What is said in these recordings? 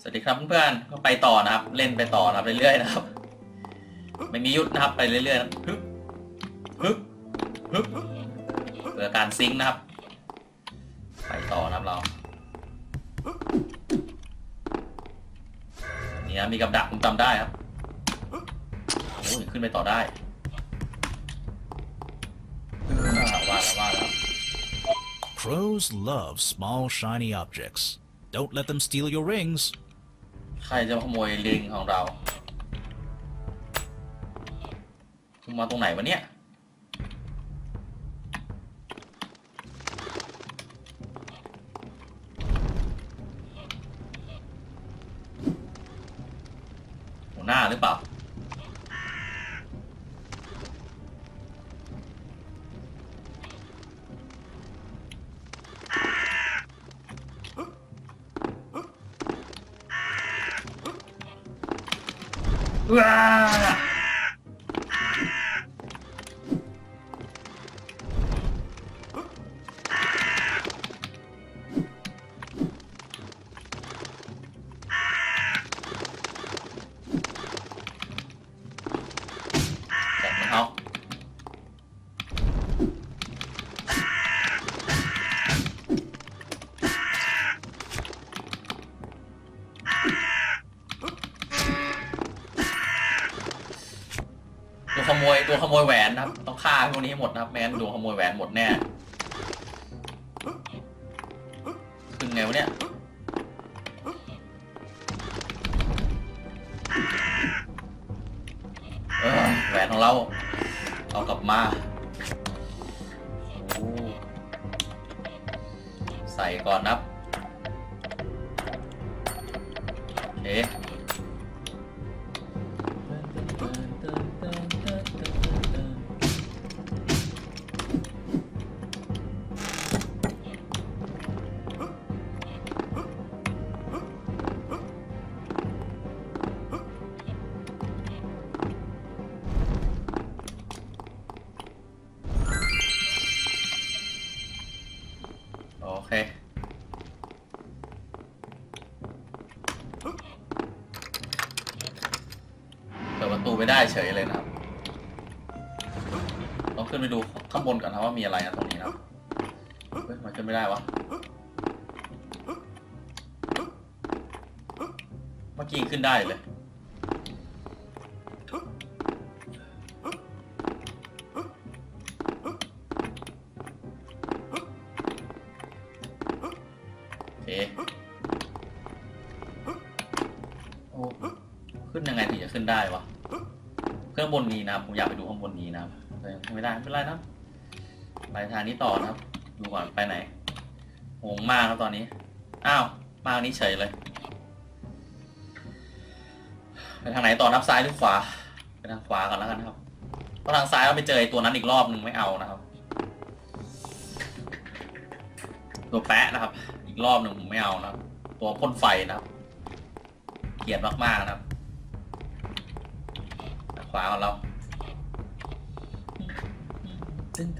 สวัสดีครับเพื่อนๆก็ไปต่อนะครับเล่นไปต่อนะครับเรื่อยๆนะครับไม่มีหยุดนะครับไปเรื่อยๆนะฮึบฮึบฮึบเกิดการซิงค์นะครับไปต่อนะครับเราเนี่ยมีกับดักผมจำได้ครับโอ้ยขึ้นไปต่อได้ว่าแล้ว Crows love small shiny objects. Don't let them steal your rings. ใครจะขโมยลิงของเราคุณมาตรงไหนวะเนี่ยหัวหน้าหรือเปล่าว้าตัวขโมยแหวนครับต้องฆ่าพวกนี้หมดนะครับแม่นตัวขโมยแหวนหมดแน่ขึ้นไงวะเนี่ยแหวนของเราเอากลับมาใส่ก่อนนะครับเอ๊ะไม่ได้เฉยเลยนะครับต้องขึ้นไปดูข้างบนก่อนนะว่ามีอะไรนะตรงนี้นะเฮ้ยมันขึ้นไม่ได้วะเมื่อกี้ขึ้นได้เลยโอ้ขึ้นยังไงถึงจะขึ้นได้วะข้างบนนี้นะครับผมอยากไปดูข้างบนนี้นะครับไม่ได้นะไปทางนี้ต่อนะครับดูก่อนไปไหนงงมากครับตอนนี้อ้าวมานี้เฉยเลยไปทางไหนต่อนับซ้ายหรือขวาไปทางขวาก่อนแล้วกันครับเพราะทางซ้ายเราไปเจอตัวนั้นอีกรอบหนึ่งไม่เอานะครับตัวแปะนะครับอีกรอบหนึ่งผมไม่เอานะครับตัวพ่นไฟนะครับเกลียดมากๆนะครับขวาของเราตึ้งห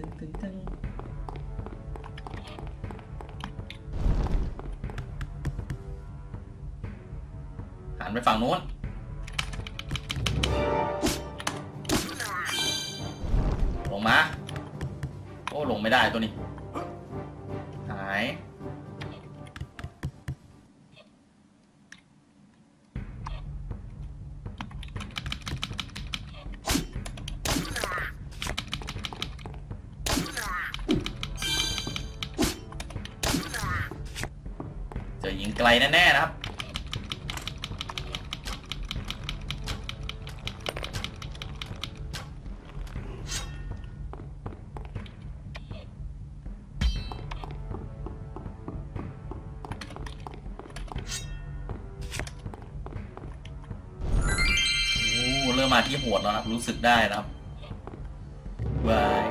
ันไปฝั่งนู้นลงมาโอ้ลงไม่ได้ตัวนี้หายไกลแน่ๆนะครับเริ่มมาที่โหดแล้วนะครับรู้สึกได้นะครับบาย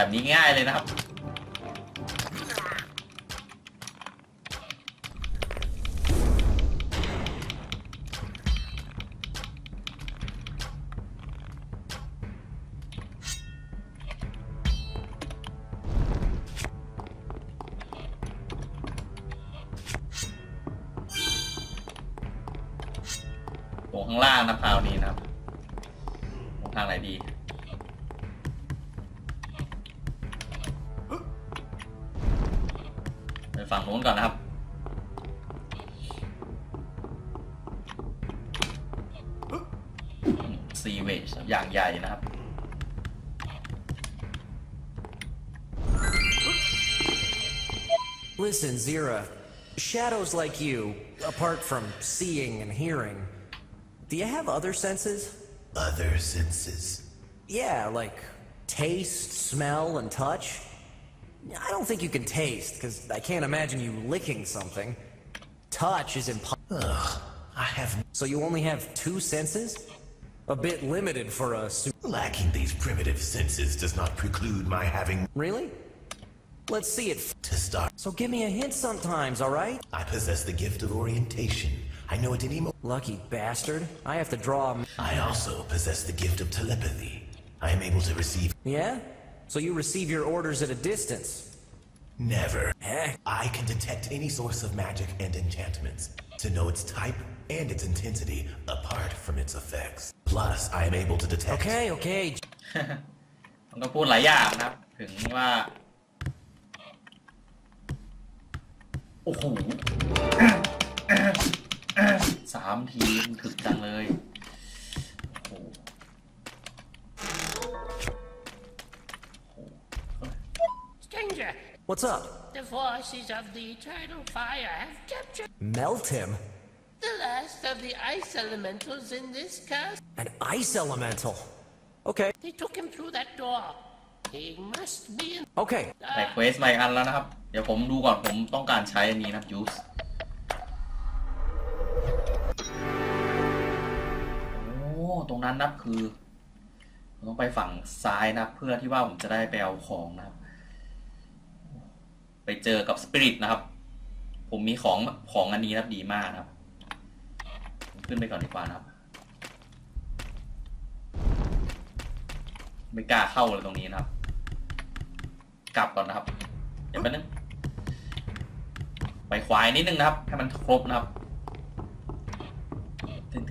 แบบนี้ง่ายเลยนะครับ ข้างล่างนะคราวนี้นะครับทางไหนดีไปฝั่งนู้นก่อนนะครับซีเวจอย่างใหญ่นะครับListen, Zira. Shadows like you, apart from seeing and hearing, do you have other senses? Other senses? Yeah, like taste, smell, and touch. I don't think you can taste, because I can't imagine you licking something. Touch is impossible. Ugh, I have... So you only have two senses? A bit limited for a... Lacking these primitive senses does not preclude my having... Really?Let's see it to start. So give me a hint sometimes, all right? I possess the gift of orientation. I know it any more. Lucky bastard. I have to draw. I also possess the gift of telepathy. I am able to receive. Yeah? So you receive your orders at a distance? Never. Heck. I can detect any source of magic and enchantments to know its type and its intensity apart from its effects. Plus, I am able to detect. Okay, okay. มันก็พูดหลายอย่างนะครับถึงว่าโอ้โหสามทีมถึกจังเลยโอ้โหStranger, what's up? The forces of the eternal fire have captured. Melt him. The last of the ice elementals in this cast. An ice elemental. Okay. They took him through that door. He must be in. Okay. แต่เควสใหม่อันแล้วนะครับเดี๋ยวผมดูก่อนผมต้องการใช้อันนี้นะ use โอ้ตรงนั้นนับคือต้องไปฝั่งซ้ายนะเพื่อที่ว่าผมจะได้ไปเอาของนะครับไปเจอกับ Spirit นะครับผมมีของอันนี้นะดีมากนะครับขึ้นไปก่อนดีกว่านะครับไม่กล้าเข้าเลยตรงนี้นะครับกลับก่อนนะครับเดี๋ยวแป๊บนึงไปขวายนิดนึงนะครับให้มันครบนะครับตึง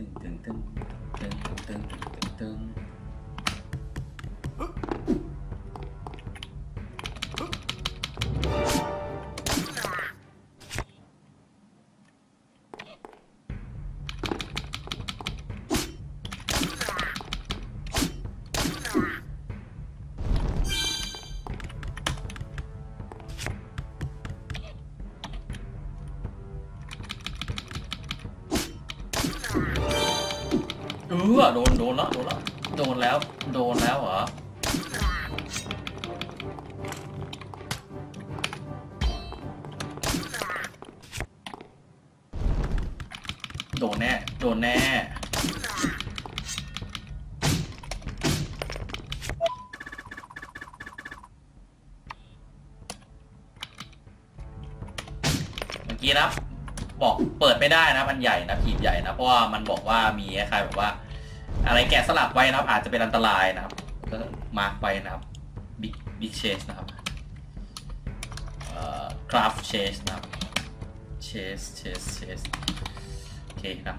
โดนแล้วเหรอโดนแน่เมื่อกี้นะบอกเปิดไม่ได้นะมันใหญ่นะขีดใหญ่นะเพราะว่ามันบอกว่ามีใครแบบว่าอะไรแกะสลักไว้นะครับอาจจะเป็นอันตรายนะครับก็มาร์กไว้นะครับบิ๊กเชสนะครับคราฟเชสนะครับเชสโอเคครับ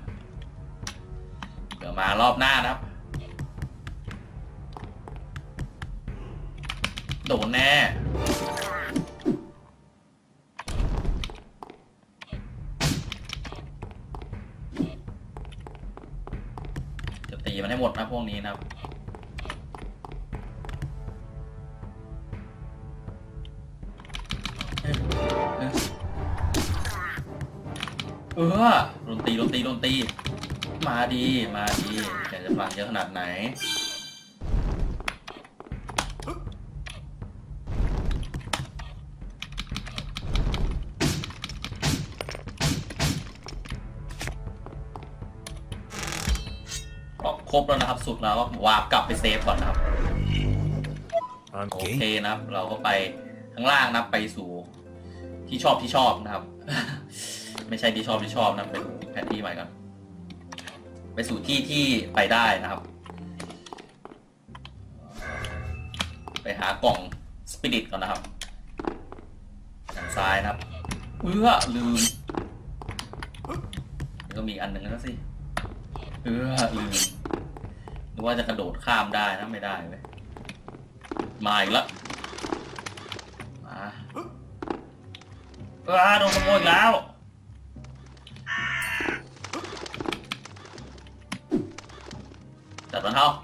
เดี๋ยวมารอบหน้านะครับโดนแน่มันให้หมดนะพวกนี้นะครับโดนตีมาดีแกจะพลังเยอะขนาดไหนครบแล้วนะครับสุดแล้ววาร์ปกลับไปเซฟก่อนนะครับโอเคนะครับเราก็ไปข้างล่างนะไปสู่ที่ชอบนะครับไม่ใช่ที่ชอบนะไปดูแผนที่ใหม่ก่อนไปสู่ที่ที่ไปได้นะครับไปหากล่องสปิริตก่อนนะครับทางซ้ายนะครับลืมแล้วก็มีอันหนึ่งแล้วสิ ลืมนึกว่าจะกระโดดข้ามได้นะไม่ได้เว้ยมาอีกแล้วโดนขโมยแล้วจับมันเข้าเ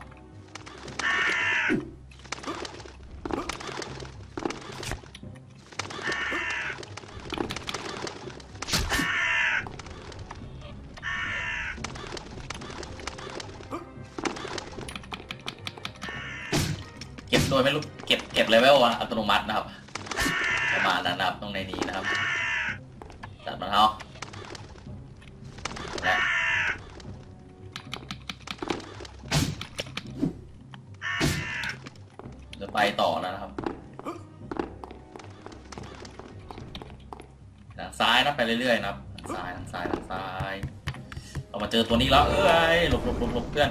ก็บโดยไม่รู้เก็บเลเวลอัตโนมัตินะครับประมาณนั้นนะครับตรงในนี้นะครับตัดมาเท่าและจะไปต่อแล้วนะครับทางซ้ายนะไปเรื่อยๆนะครับทางซ้ายเรามาเจอตัวนี้แล้วเอ้ยหลบเพื่อน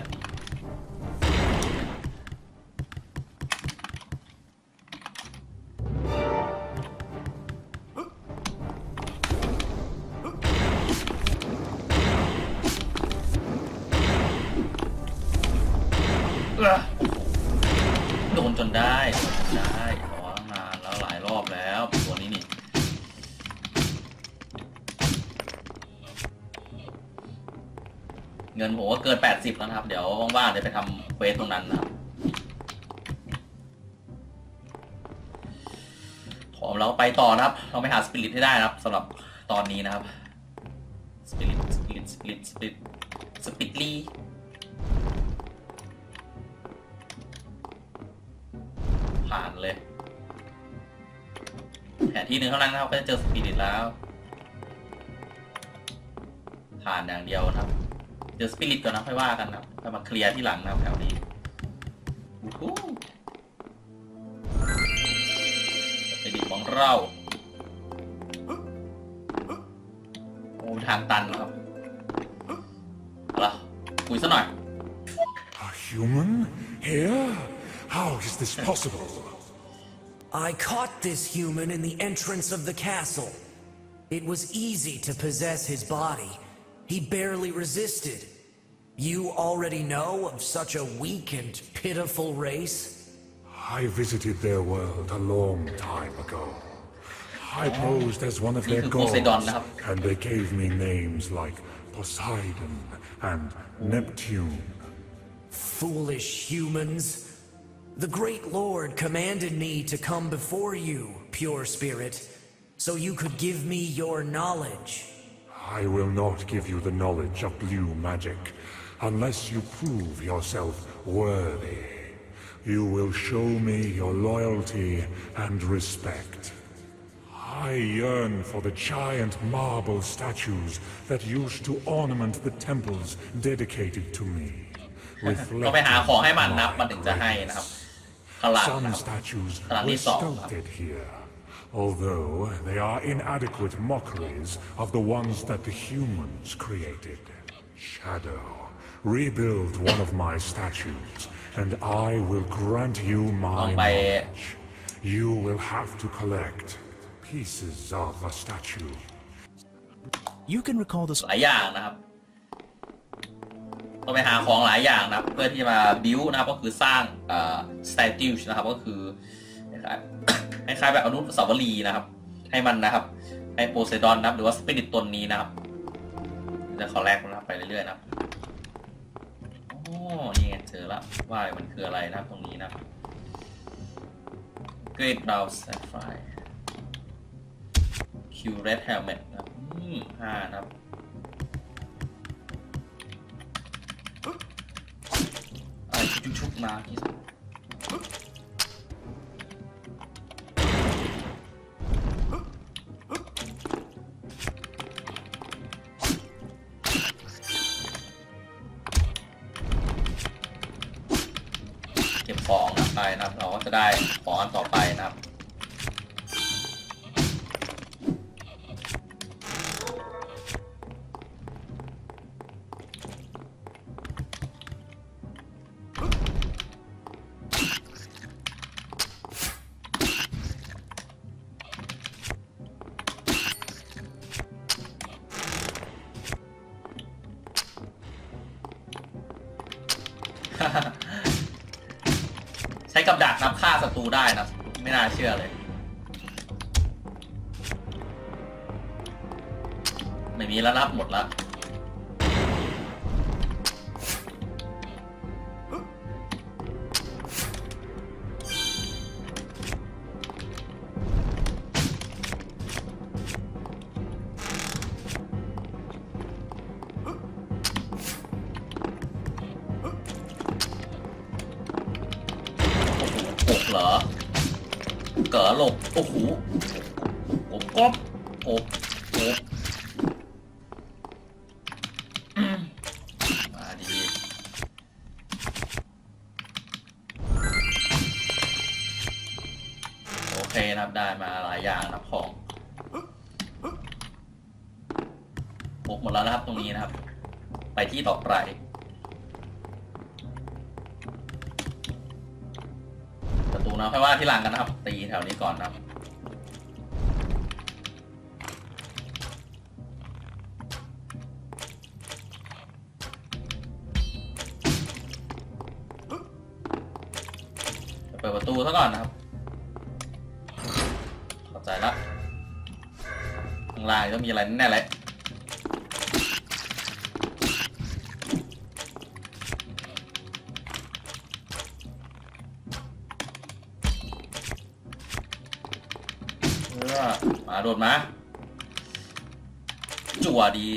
โดนจนได้ขอนานแล้วหลายรอบแล้วตัวนี้นี่เงินผมว่าเกิน80แล้วนะครับเดี๋ยวว่างๆจะไปทำเควสตรงนั้นนะครับพร้อมแล้วไปต่อนะครับเราไปหาสปิริตให้ได้นะครับสำหรับตอนนี้นะครับสปิริตผ่านเลยแผนที่หนึ่งเท่านั้นนะครับก็จะเจอสปิริตแล้วผ่านอย่างเดียวนะครับเจอสปิริตก่อนนะค่อยว่ากันนะค่อยมาเคลียร์ที่หลังนะแถวนี้สปิริตของเราโอ้ทางตันนะครับเอาล่ะคุยซะหน่อย A human here? How is this possible? I caught this human in the entrance of the castle. It was easy to possess his body. He barely resisted. You already know of such a weak and pitiful race? I visited their world a long time ago. I posed as one of their gods, and they gave me names like Poseidon and Neptune. Foolish humans. The Great Lord commanded me to come before you, Pure Spirit, so you could give me your knowledge. I will not give you the knowledge of blue magic, unless you prove yourself worthy. You will show me your loyalty and respect. I yearn for the giant marble statues that used to ornament the temples dedicated to me. เราไปหาของให้มันนับมันถึงจะให้นะครับSome statues were sculpted here, although they are inadequate mockeries of the ones that the humans created. Shadow, rebuild one of my statues, and I will grant you my knowledge. You will have to collect pieces of a statue. You can recall this. หลายอย่างนะครับเราไปหาของหลายอย่างนะเพื่อที่มาบิวนะก็คือสร้างstatue นะครับก็คือคล้ายแบบอนุสาวรีย์นะครับให้มันนะครับให้โพไซดอนนะครับหรือว่าสปิริตตนนี้นะครับจะขอแลกนะครับไปเรื่อยๆนะครับโอ้นี่เจอละว่ามันคืออะไรนะครับตรงนี้นะครับ Great Brown Sapphire Q Red Helmet นะครับ5นะครับชุบมาที่สุดเก็บของนะไปนะครับเราก็จะได้ของอันต่อไปนะครับ ใช้กับดักนับฆ่าศัตรูได้นะไม่น่าเชื่อเลยไม่มีแล้วนับหมดแล้วเก๋อหลบโอ้โหผมก๊อบโอ้โหมาดีโอเคนะครับได้มาหลายอย่างนะของพกหมดแล้วนะครับตรงนี้นะครับไปที่ต่อไปนะค่อยว่าที่หลังกันนะครับตีแถวนี้ก่อนนะครับเปิดประตูซะก่อนนะครับเข้าใจละข้างล่างก็มีอะไรแน่เลยมาโดดมาจั่วดี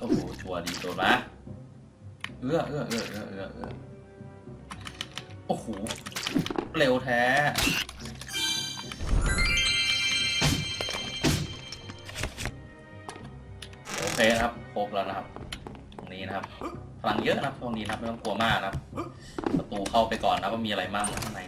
โอ้โหจั่วดีโดดมาเอื้อโอ้โหเร็วแท้โอเคนะครับครบแล้วนะครับตรงนี้นะครับพลังเยอะนะครับตรงนี้นะครับไม่ต้องกลัวมากนะครับประตูเข้าไปก่อนนะว่ามีอะไรบ้างข้างใน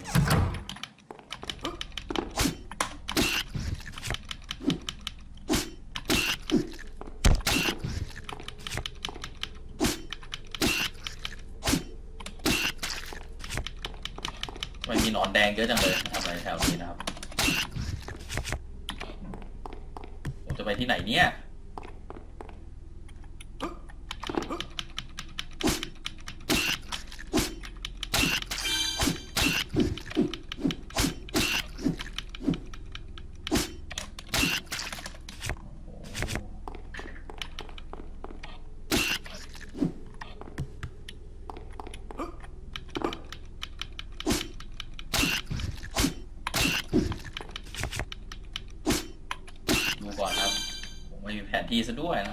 มันมีหนอนแดงเยอะจังเลยทำอะไรแถวนี้นะครับผมจะไปที่ไหนเนี่ยก่อนครับผมไม่มีแผนที่ซะด้วยนะเ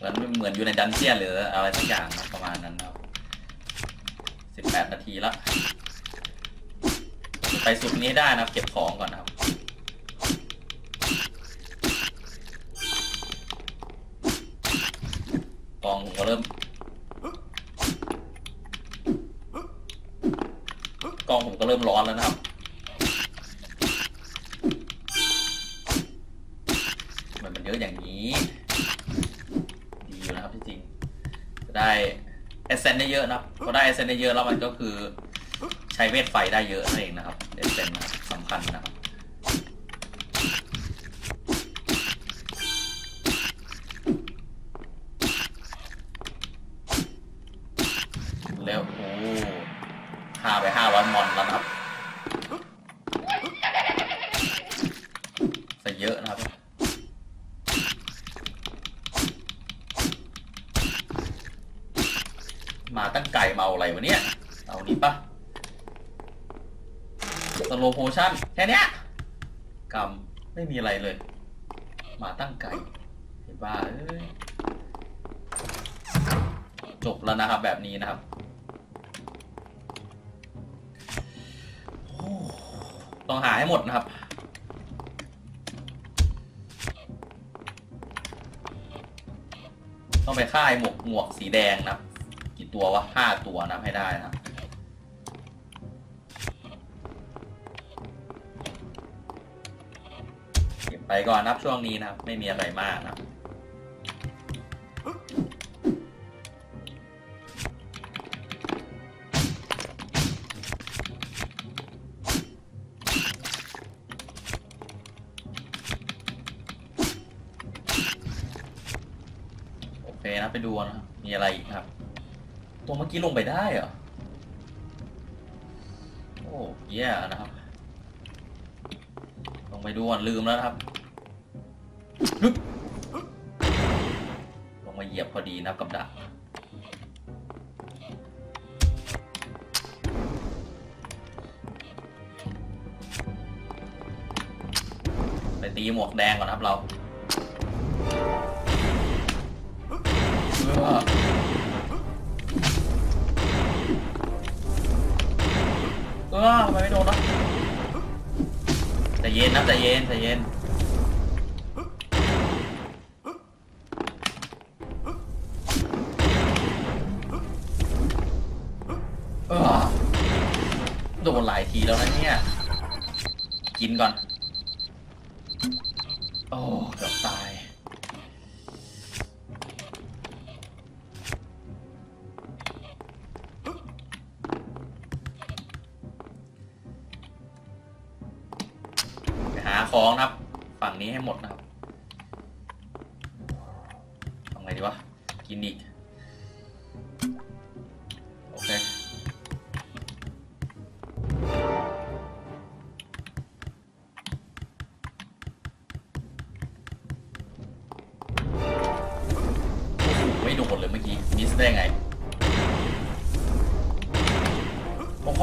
หมือนอยู่ในดันเจี้ยนหรืออะไรสักอย่างประมาณนั้นครับ18 นาทีละไปสุดนี้ได้นะครับเก็บของก่อนนะครับกองก็เริ่มกองผมก็เริ่มร้อนแล้วนะครับเยอะอย่างนี้ดีอยู่นะครับที่จริงจะได้เอเซนได้เยอะนะครับพอได้เอเซนได้เยอะแล้วมันก็คือใช้เวทไฟได้เยอะนั่นเองนะครับเอเซนสำคัญนะครับแล้วโอ้ฆ่าไป500มอนแล้วนะครับจะเยอะนะครับมาตั้งไก่มาเอาอะไรวะเนี่ยเอานี้ปะสโลโพชั่นแค่นี้กำไม่มีอะไรเลยมาตั้งไก่เห็นบ้าจบแล้วนะครับแบบนี้นะครับต้องหาให้หมดนะครับต้องไปฆ่าหมวกสีแดงนะครับกี่ตัววะ5ตัวนับให้ได้นะเก็บไปก่อนนับช่วงนี้นะไม่มีอะไรมากนะโอเคนะไปดูนะมีอะไรอีกครับ ตัวเมื่อกี้ลงไปได้เหรอโอ้แย่นะครับลงไปดูลืมแล้วครับลงมาเหยียบพอดีนะกับดักไปตีหมวกแดงก่อนครับเราไม่โดนนะแต่เย็นนะแต่เย็นแต่เย็นโดนหลายทีแล้วนะเนี่ยกินก่อนโอ้เกือบตายหาของนะครับฝั่งนี้ให้หมดนะครับทำไงดีวะกินอีกโอเคไม่โดนเลยเมื่อกี้มิสได้ไงโอ้โห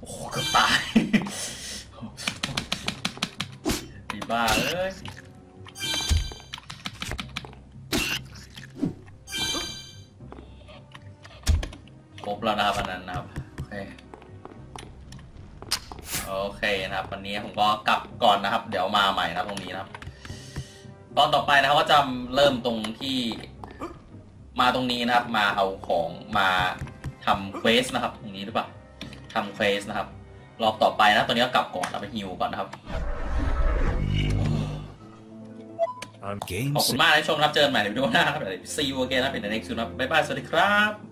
โอ้โหเกือบตายดีบ้าเลยครบแล้วนะครับวันนั้นนะครับโอเคโอเคนะครับวันนี้ผมก็กลับก่อนนะครับเดี๋ยวมาใหม่นะตรงนี้นะครับตอนต่อไปนะครับว่าจะเริ่มตรงที่มาตรงนี้นะครับมาเอาของมาทำเฟสนะครับตรงนี้หรือเปล่าทำเฟสนะครับรอบต่อไปนะตอนนี้ก็กลับก่อนเอาไปฮิวก่อนนะครับขอบคุณมากที่ชมรับเจอกันใหม่ในวิดีโอหน้าครับเดี๋ยว see you again นะเป็นใน next นะครับบ๊ายบายสวัสดีครับ